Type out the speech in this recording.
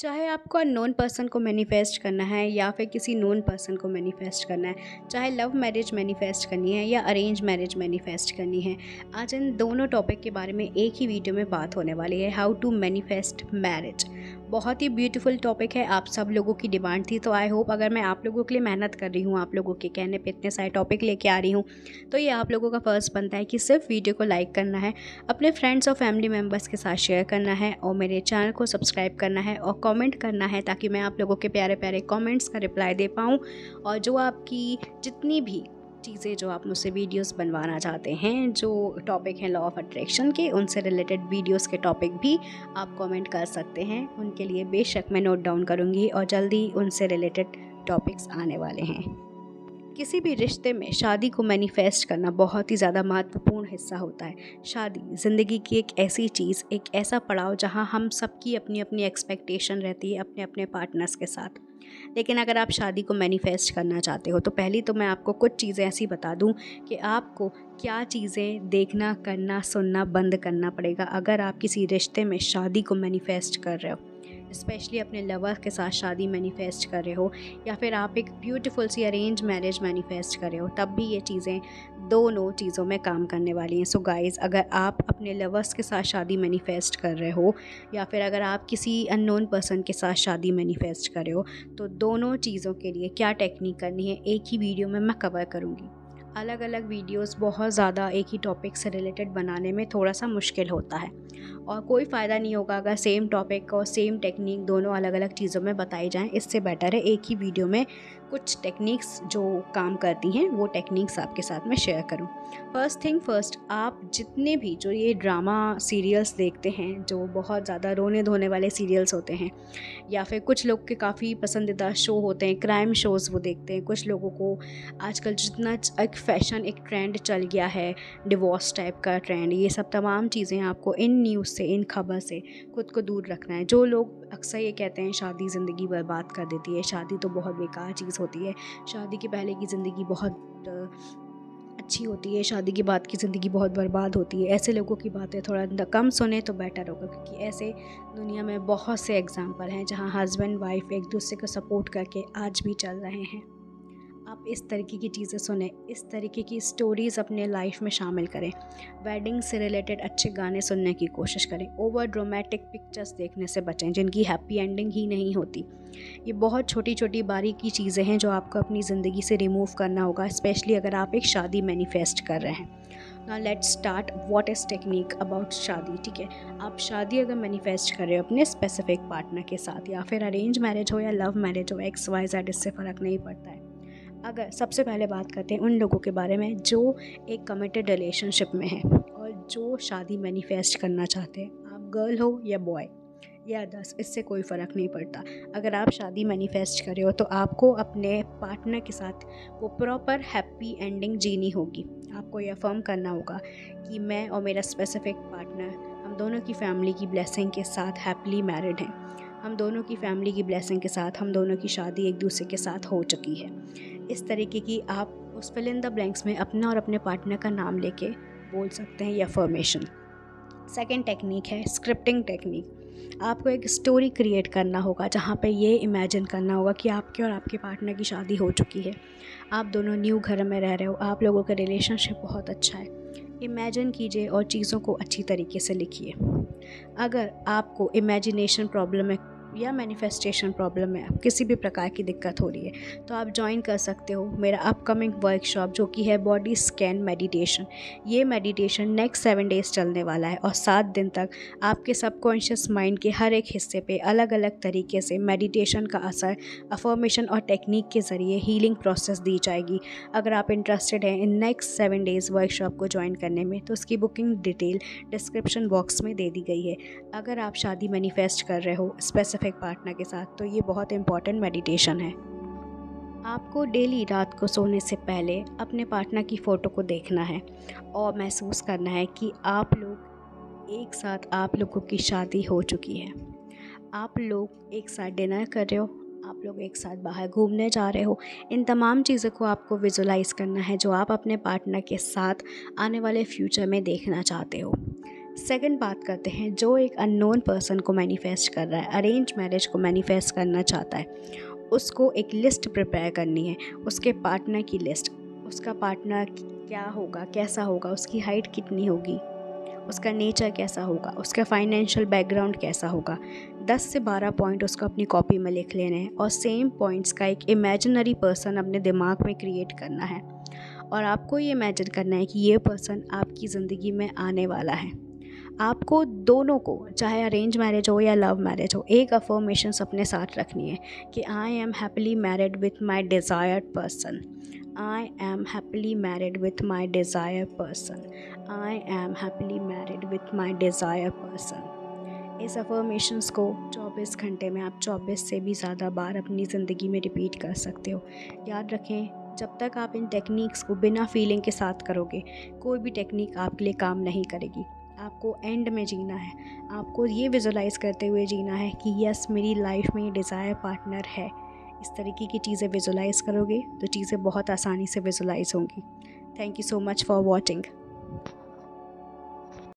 चाहे आपको unknown person को मैनिफेस्ट करना है या फिर किसी नोन पर्सन को मैनिफेस्ट करना है, चाहे लव मैरिज मैनिफेस्ट करनी है या अरेंज मैरिज मैनिफेस्ट करनी है, आज इन दोनों टॉपिक के बारे में एक ही वीडियो में बात होने वाली है। हाउ टू मैनिफेस्ट मैरिज बहुत ही ब्यूटीफुल टॉपिक है, आप सब लोगों की डिमांड थी, तो आई होप अगर मैं आप लोगों के लिए मेहनत कर रही हूँ, आप लोगों के कहने पे इतने सारे टॉपिक लेके आ रही हूँ, तो ये आप लोगों का फ़र्ज़ बनता है कि सिर्फ वीडियो को लाइक करना है, अपने फ्रेंड्स और फैमिली मेम्बर्स के साथ शेयर करना है और मेरे चैनल को सब्सक्राइब करना है और कमेंट करना है, ताकि मैं आप लोगों के प्यारे प्यारे कमेंट्स का रिप्लाई दे पाऊँ और जो आपकी जितनी भी चीज़ें जो आप मुझसे वीडियोस बनवाना चाहते हैं, जो टॉपिक हैं लॉ ऑफ अट्रैक्शन के, उनसे रिलेटेड वीडियोस के टॉपिक भी आप कमेंट कर सकते हैं, उनके लिए बेशक मैं नोट डाउन करूंगी और जल्दी उनसे रिलेटेड टॉपिक्स आने वाले हैं। किसी भी रिश्ते में शादी को मैनिफेस्ट करना बहुत ही ज़्यादा महत्वपूर्ण हिस्सा होता है। शादी ज़िंदगी की एक ऐसी चीज़, एक ऐसा पड़ाव जहां हम सबकी अपनी अपनी एक्सपेक्टेशन रहती है अपने अपने पार्टनर्स के साथ। लेकिन अगर आप शादी को मैनिफेस्ट करना चाहते हो तो पहली तो मैं आपको कुछ चीज़ें ऐसी बता दूं कि आपको क्या चीज़ें देखना, करना, सुनना बंद करना पड़ेगा अगर आप किसी रिश्ते में शादी को मैनिफेस्ट कर रहे हो। स्पेशली अपने लवर के साथ शादी मैनिफेस्ट कर रहे हो या फिर आप एक ब्यूटीफुल सी अरेंज मैरिज मैनिफेस्ट कर रहे हो, तब भी ये चीज़ें दोनों चीज़ों में काम करने वाली हैं। सो गाइज़, अगर आप अपने लवर्स के साथ शादी मैनिफेस्ट कर रहे हो या फिर अगर आप किसी अननोन पर्सन के साथ शादी मैनिफेस्ट कर रहे हो, तो दोनों चीज़ों के लिए क्या टेक्निक करनी है एक ही वीडियो में मैं कवर करूँगी। अलग अलग वीडियोस बहुत ज़्यादा एक ही टॉपिक से रिलेटेड बनाने में थोड़ा सा मुश्किल होता है और कोई फ़ायदा नहीं होगा अगर सेम टॉपिक और सेम टेक्निक दोनों अलग अलग चीज़ों में बताई जाएं। इससे बेटर है एक ही वीडियो में कुछ टेक्निक्स जो काम करती हैं वो टेक्निक्स आपके साथ में शेयर करूं। फर्स्ट थिंग फर्स्ट, आप जितने भी जो ये ड्रामा सीरियल्स देखते हैं, जो बहुत ज़्यादा रोने धोने वाले सीरियल्स होते हैं या फिर कुछ लोग के काफ़ी पसंदीदा शो होते हैं, क्राइम शोज़ वो देखते हैं। कुछ लोगों को आजकल जितना एक फैशन, एक ट्रेंड चल गया है, डिवोर्स टाइप का ट्रेंड, ये सब तमाम चीज़ें आपको इन न्यूज़ से, इन खबर से खुद को दूर रखना है। जो लोग अक्सर ये कहते हैं शादी ज़िंदगी बर्बाद कर देती है, शादी तो बहुत बेकार चीज़ होती है, शादी के पहले की ज़िंदगी बहुत अच्छी होती है, शादी के बाद की ज़िंदगी बहुत बर्बाद होती है, ऐसे लोगों की बातें थोड़ा कम सुने तो बेटर होगा, क्योंकि ऐसे दुनिया में बहुत से एग्जाम्पल हैं जहाँ हस्बैंड वाइफ एक दूसरे को सपोर्ट करके आज भी चल रहे हैं। आप इस तरीके की चीज़ें सुने, इस तरीके की स्टोरीज़ अपने लाइफ में शामिल करें। वेडिंग से रिलेटेड अच्छे गाने सुनने की कोशिश करें। ओवर ड्रामेटिक पिक्चर्स देखने से बचें जिनकी हैप्पी एंडिंग ही नहीं होती। ये बहुत छोटी छोटी बारीकी चीज़ें हैं जो आपको अपनी ज़िंदगी से रिमूव करना होगा, स्पेशली अगर आप एक शादी मैनिफेस्ट कर रहे हैं। Now let's start what is technique about शादी। ठीक है, आप शादी अगर मैनिफेस्ट कर रहे हो अपने स्पेसिफिक पार्टनर के साथ या फिर अरेंज मैरिज हो या लव मैरिज हो, एक्स वाई जेड इससे फ़र्क नहीं पड़ता है। अगर सबसे पहले बात करते हैं उन लोगों के बारे में जो एक कमिटेड रिलेशनशिप में है और जो शादी मैनिफेस्ट करना चाहते हैं, आप गर्ल हो या बॉय या 10, इससे कोई फ़र्क नहीं पड़ता। अगर आप शादी मैनिफेस्ट कर रहे हो तो आपको अपने पार्टनर के साथ वो प्रॉपर हैप्पी एंडिंग जीनी होगी। आपको यह अफर्म करना होगा कि मैं और मेरा स्पेसिफिक पार्टनर, हम दोनों की फैमिली की ब्लेसिंग के साथ हैप्पीली मैरिड हैं, हम दोनों की फैमिली की ब्लेसिंग के साथ हम दोनों की शादी एक दूसरे के साथ हो चुकी है। इस तरीके की आप उस फिल इन द ब्लैंक्स में अपना और अपने पार्टनर का नाम लेके बोल सकते हैं ये अफर्मेशन। सेकेंड टेक्निक है स्क्रिप्टिंग टेक्निक। आपको एक स्टोरी क्रिएट करना होगा जहाँ पे ये इमेजिन करना होगा कि आपके और आपके पार्टनर की शादी हो चुकी है, आप दोनों न्यू घर में रह रहे हो, आप लोगों का रिलेशनशिप बहुत अच्छा है। इमेजिन कीजिए और चीज़ों को अच्छी तरीके से लिखिए। अगर आपको इमेजिनेशन प्रॉब्लम है या मैनिफेस्टेशन प्रॉब्लम है, किसी भी प्रकार की दिक्कत हो रही है, तो आप ज्वाइन कर सकते हो मेरा अपकमिंग वर्कशॉप जो कि है बॉडी स्कैन मेडिटेशन। ये मेडिटेशन नेक्स्ट 7 डेज़ चलने वाला है और 7 दिन तक आपके सबकॉन्शियस माइंड के हर एक हिस्से पे अलग अलग तरीके से मेडिटेशन का असर, अफर्मेशन और टेक्निक के ज़रिए हीलिंग प्रोसेस दी जाएगी। अगर आप इंटरेस्टेड हैं इन नेक्स्ट 7 डेज़ वर्कशॉप को ज्वाइन करने में, तो उसकी बुकिंग डिटेल डिस्क्रिप्शन बॉक्स में दे दी गई है। अगर आप शादी मैनिफेस्ट कर रहे हो स्पेसिफिक पार्टनर के साथ, तो ये बहुत इंपॉर्टेंट मेडिटेशन है। आपको डेली रात को सोने से पहले अपने पार्टनर की फ़ोटो को देखना है और महसूस करना है कि आप लोग एक साथ, आप लोगों की शादी हो चुकी है, आप लोग एक साथ डिनर कर रहे हो, आप लोग एक साथ बाहर घूमने जा रहे हो। इन तमाम चीज़ों को आपको विजुलाइज़ करना है जो आप अपने पार्टनर के साथ आने वाले फ्यूचर में देखना चाहते हो। सेकंड बात करते हैं जो एक अननोन पर्सन को मैनिफेस्ट कर रहा है, अरेंज मैरिज को मैनिफेस्ट करना चाहता है, उसको एक लिस्ट प्रिपेयर करनी है, उसके पार्टनर की लिस्ट, उसका पार्टनर क्या होगा, कैसा होगा, उसकी हाइट कितनी होगी, उसका नेचर कैसा होगा, उसका फाइनेंशियल बैकग्राउंड कैसा होगा। 10 से 12 पॉइंट उसको अपनी कॉपी में लिख लेने हैं और सेम पॉइंट्स का एक इमेजिनरी पर्सन अपने दिमाग में क्रिएट करना है और आपको ये इमेजिन करना है कि ये पर्सन आपकी ज़िंदगी में आने वाला है। आपको दोनों को, चाहे अरेंज मैरिज हो या लव मैरिज हो, एक अफर्मेशंस अपने साथ रखनी है कि I am happily married with my desired person, I am happily married with my desired person. I am happily married with my desired person. इस affirmations को 24 घंटे में आप 24 से भी ज़्यादा बार अपनी ज़िंदगी में रिपीट कर सकते हो। याद रखें, जब तक आप इन टेक्निक्स को बिना फीलिंग के साथ करोगे, कोई भी टेक्निक आपके लिए काम नहीं करेगी। आपको एंड में जीना है, आपको ये विजुलाइज़ करते हुए जीना है कि यस, मेरी लाइफ में ये डिज़ायर पार्टनर है। इस तरीके की चीज़ें विजुलाइज़ करोगे तो चीज़ें बहुत आसानी से विजुलाइज़ होंगी। Thank you so much for watching.